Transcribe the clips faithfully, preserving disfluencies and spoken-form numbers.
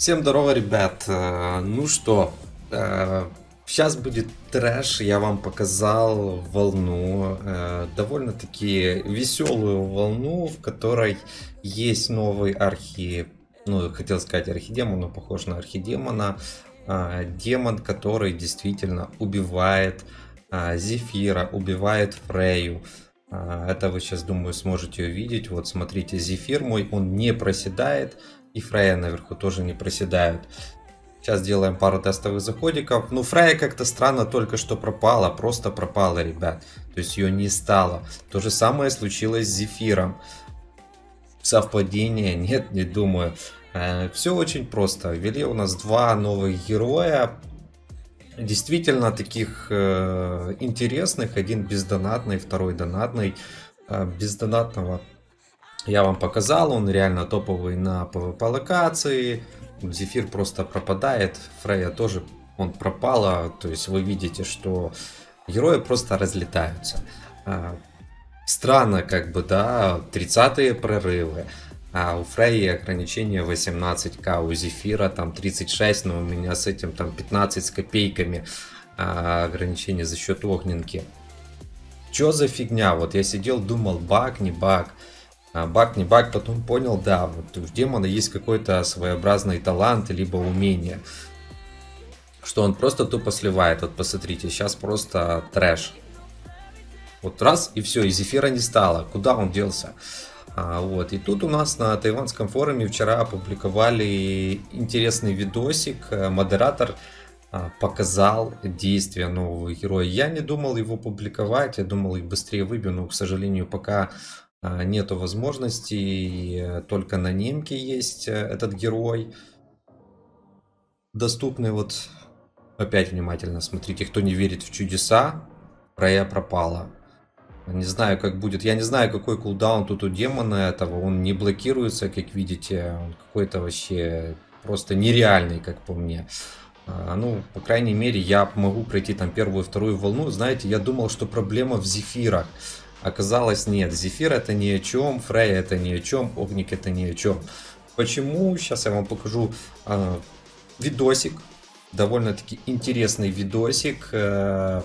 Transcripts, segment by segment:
Всем здорово, ребят. Ну что, сейчас будет трэш. Я вам показал волну, довольно-таки веселую волну, в которой есть новый архи... Ну, хотел сказать архидемон, но похож на архидемона. Демон, который действительно убивает Зефира, убивает Фрейю. Это вы сейчас, думаю, сможете увидеть. Вот, смотрите, Зефир мой, он не проседает. И Фрейя наверху тоже не проседают. Сейчас делаем пару тестовых заходиков. Ну, Фрейя как-то странно только что пропала. Просто пропала, ребят. То есть ее не стало. То же самое случилось с Зефиром. Совпадение? Нет, не думаю. Все очень просто. Ввели у нас два новых героя. Действительно таких интересных. Один бездонатный, второй донатный. Бездонатного я вам показал, он реально топовый на PvP локации. Зефир просто пропадает, Фрейя тоже, он пропала. То есть вы видите, что герои просто разлетаются. Странно, как бы, да, тридцатые прорывы. А у Фрейи ограничение восемнадцать ка, у Зефира там тридцать шесть, но у меня с этим там пятнадцать с копейками ограничение за счет огненки. Чё за фигня? Вот я сидел, думал, баг, не баг. Баг, не баг, потом понял, да, вот у демона есть какой-то своеобразный талант, либо умение, что он просто тупо сливает. Вот посмотрите, сейчас просто трэш. Вот раз, и все, и Зефира не стало. Куда он делся? А, вот, и тут у нас на тайванском форуме вчера опубликовали интересный видосик. Модератор показал действие нового героя. Я не думал его публиковать, я думал их быстрее выбью, но, к сожалению, пока... нету возможностей, только на немке есть этот герой. Доступный вот, опять внимательно смотрите, кто не верит в чудеса, Фрейя пропала. Не знаю, как будет, я не знаю, какой кулдаун тут у демона этого, он не блокируется, как видите, он какой-то вообще просто нереальный, как по мне. Ну, по крайней мере, я могу пройти там первую, вторую волну. Знаете, я думал, что проблема в Зефирах. Оказалось, нет, Зефир это ни о чем, Фрейя это ни о чем, Огник это ни о чем. Почему? Сейчас я вам покажу э, видосик, довольно-таки интересный видосик. Э,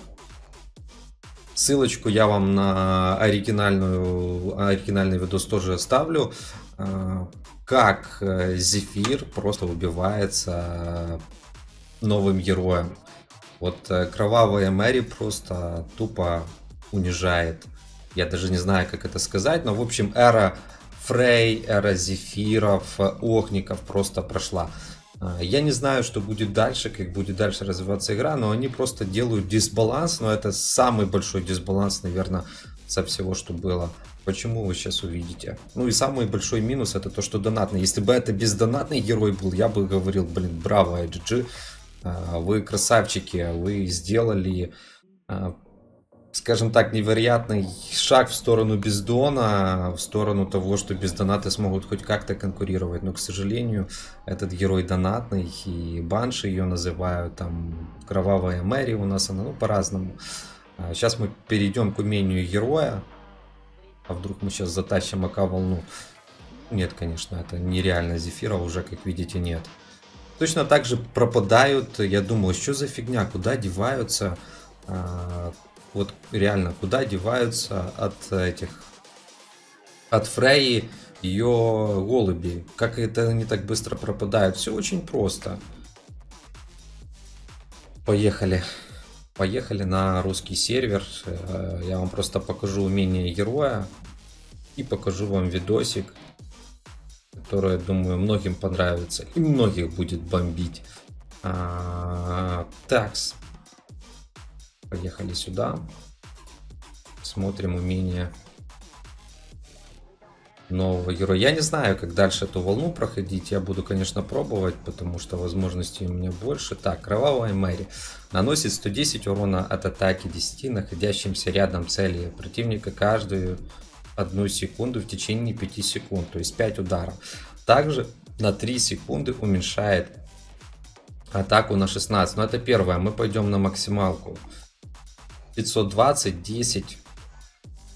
ссылочку я вам на оригинальную, оригинальный видос тоже оставлю. Э, как Зефир просто убивается новым героем. Вот э, Кровавая Мэри просто тупо унижает. Я даже не знаю, как это сказать, но, в общем, эра Фрей, эра Зефиров, Огников просто прошла. Я не знаю, что будет дальше, как будет дальше развиваться игра, но они просто делают дисбаланс, но это самый большой дисбаланс, наверное, со всего, что было. Почему, вы сейчас увидите. Ну и самый большой минус это то, что донатный. Если бы это бездонатный герой был, я бы говорил, блин, браво, ай джи джи, вы красавчики, вы сделали... скажем так, невероятный шаг в сторону бездона, в сторону того, что бездонаты смогут хоть как-то конкурировать. Но, к сожалению, этот герой донатный, и банши ее называют, там, Кровавая Мэри у нас, она, ну, по-разному. Сейчас мы перейдем к умению героя. А вдруг мы сейчас затащим АК-волну? Нет, конечно, это нереально. Зефира уже, как видите, нет. Точно так же пропадают, я думал, что за фигня, куда деваются... Вот реально, куда деваются от этих, от Фрейи ее голуби? Как это они так быстро пропадают? Все очень просто. Поехали. Поехали на русский сервер. Я вам просто покажу умение героя. И покажу вам видосик, который, думаю, многим понравится. И многих будет бомбить. Такс. Поехали сюда. Смотрим умение нового героя. Я не знаю, как дальше эту волну проходить. Я буду, конечно, пробовать, потому что возможностей у меня больше. Так, Кровавая Мэри. Наносит сто десять урона от атаки десяти находящимся рядом цели противника каждую одну секунду в течение пяти секунд. То есть пять ударов. Также на три секунды уменьшает атаку на шестнадцать. Но это первое. Мы пойдем на максималку. пятьсот двадцать, десять,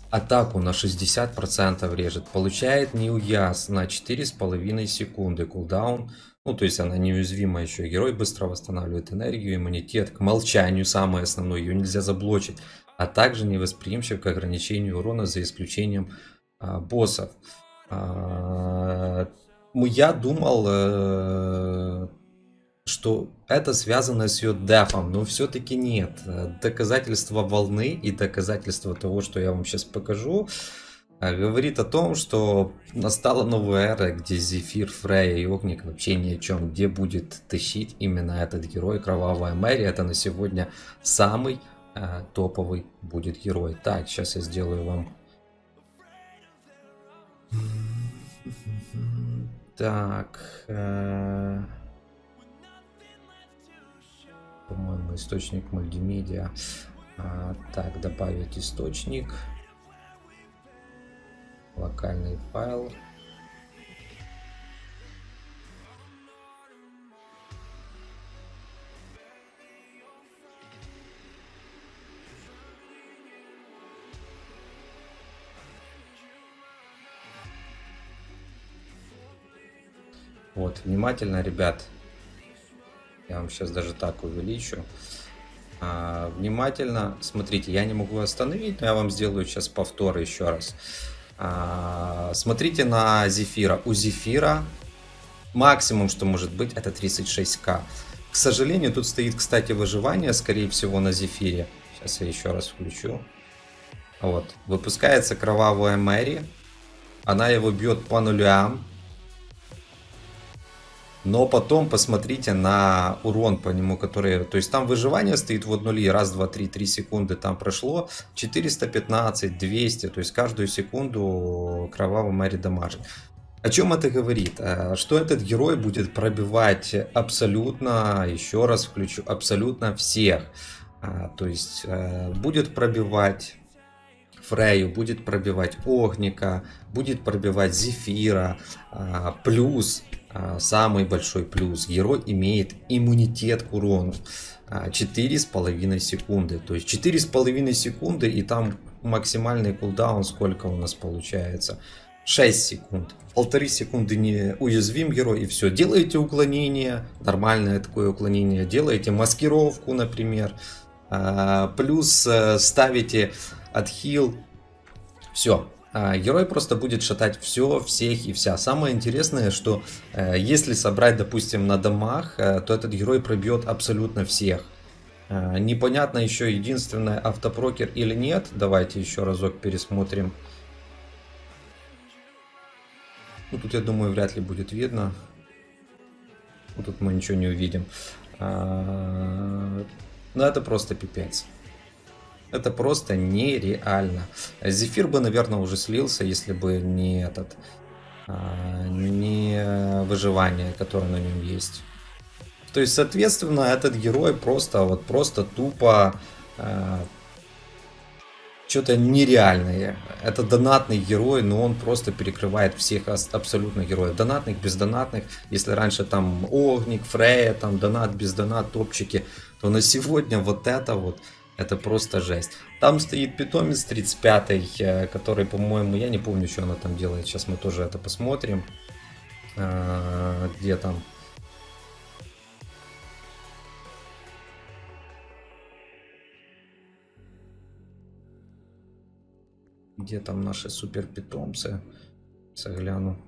атаку на шестьдесят процентов режет, получает неуяз на четыре с половиной секунды кулдаун. Ну, то есть она неуязвима еще. Герой быстро восстанавливает энергию, иммунитет к молчанию, самое основное, ее нельзя заблочить. А также невосприимчив к ограничению урона, за исключением а, боссов. А, я думал, а, что это связано с ее дефом, но все-таки нет. Доказательство волны и доказательство того, что я вам сейчас покажу, говорит о том, что настала новая эра, где Зефир, Фрейя и Огник вообще ни о чем, где будет тащить именно этот герой. Кровавая Мэри — это на сегодня самый э, топовый будет герой. Так, сейчас я сделаю вам... Так... Э... По-моему, источник мультимедиа. А, так, добавить источник... Локальный файл. Вот, внимательно, ребят. Я вам сейчас даже так увеличу. А, внимательно. Смотрите, я не могу остановить, но я вам сделаю сейчас повтор еще раз. Смотрите на Зефира. У Зефира максимум, что может быть, это тридцать шесть ка. К сожалению, тут стоит, кстати, выживание, скорее всего, на Зефире. Сейчас я еще раз включу. Вот. Выпускается Кровавая Мэри. Она его бьет по нулям. Но потом посмотрите на урон по нему, который... То есть там выживание стоит вот нули. Раз, два, три, три секунды там прошло. четыреста пятнадцать, двести. То есть каждую секунду Кровавая Мэри дамажит. О чем это говорит? Что этот герой будет пробивать абсолютно... Еще раз включу. Абсолютно всех. То есть будет пробивать... Фрейю, будет пробивать Огника, будет пробивать Зефира. Плюс, самый большой плюс, герой имеет иммунитет к урону четыре с половиной секунды. То есть четыре с половиной секунды, и там максимальный кулдаун сколько у нас получается? шесть секунд. Полторы секунды не уязвим герой, и все. Делаете уклонение, нормальное такое уклонение, делаете маскировку, например. Плюс ставите отхил. Все. Герой просто будет шатать все, всех и вся. Самое интересное, что если собрать, допустим, на домах, то этот герой пробьет абсолютно всех. Непонятно еще, единственное, автопрокер или нет. Давайте еще разок пересмотрим. Ну, тут, я думаю, вряд ли будет видно. Ну, тут мы ничего не увидим. Но это просто пипец. Это просто нереально. Зефир бы, наверное, уже слился, если бы не этот, а, не выживание, которое на нем есть. То есть, соответственно, этот герой просто, вот просто тупо а, что-то нереальное. Это донатный герой, но он просто перекрывает всех абсолютно героев. Донатных, бездонатных. Если раньше там Огник, Фрейя, там донат, бездонат, топчики, то на сегодня вот это вот. Это просто жесть. Там стоит питомец тридцать пятый, который, по-моему, я не помню, что она там делает. Сейчас мы тоже это посмотрим. А, где там? Где там наши супер питомцы? Согляну.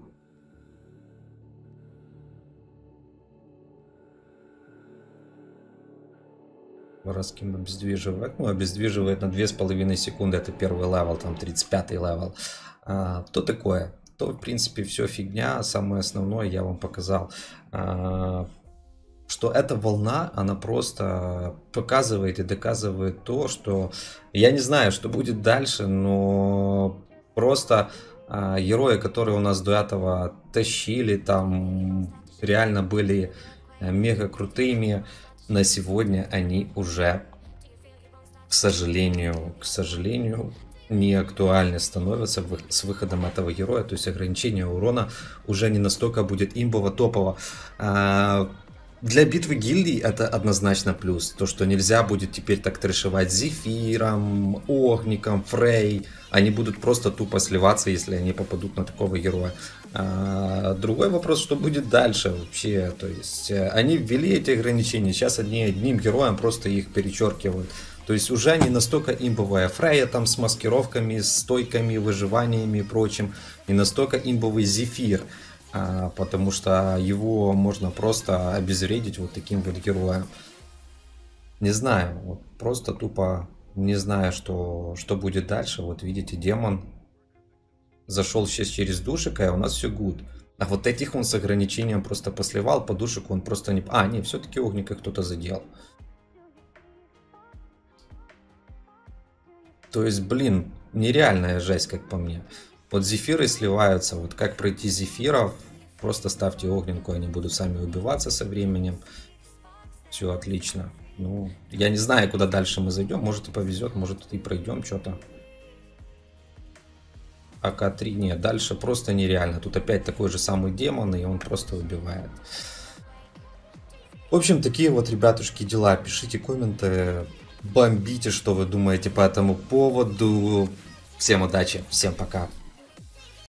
Воровским обездвиживает. Ну, обездвиживает на две с половиной секунды. Это первый левел, там тридцать пятый левел. А, то такое. То, в принципе, все фигня. Самое основное я вам показал. А, что эта волна, она просто показывает и доказывает то, что... Я не знаю, что будет дальше, но просто а, герои, которые у нас до этого тащили, там реально были мега крутыми. На сегодня они уже, к сожалению, к сожалению, не актуальны становятся с выходом этого героя. То есть ограничение урона уже не настолько будет имбово-топово. Для битвы гильдий это однозначно плюс. То, что нельзя будет теперь так трешевать Зефиром, Огником, Фрей. Они будут просто тупо сливаться, если они попадут на такого героя. А другой вопрос, что будет дальше вообще. То есть они ввели эти ограничения. Сейчас они одним героем просто их перечеркивают. То есть уже не настолько имбовая Фрейя там с маскировками, с стойками, выживаниями и прочим. Не настолько имбовый Зефир. Потому что его можно просто обезвредить вот таким вот героем. Не знаю, вот просто тупо не знаю, что, что будет дальше. Вот видите, демон зашел сейчас через душика, и у нас все гуд. А вот этих он с ограничением просто посливал, по душику он просто не... А, не, все-таки Огника кто-то задел. То есть, блин, нереальная жесть, как по мне. Вот Зефиры сливаются, вот как пройти Зефиров, просто ставьте Огненку, они будут сами убиваться со временем. Все отлично. Ну, я не знаю, куда дальше мы зайдем, может и повезет, может и пройдем что-то. АК три, нет, дальше просто нереально. Тут опять такой же самый демон, и он просто убивает. В общем, такие вот, ребятушки, дела. Пишите комменты, бомбите, что вы думаете по этому поводу. Всем удачи, всем пока.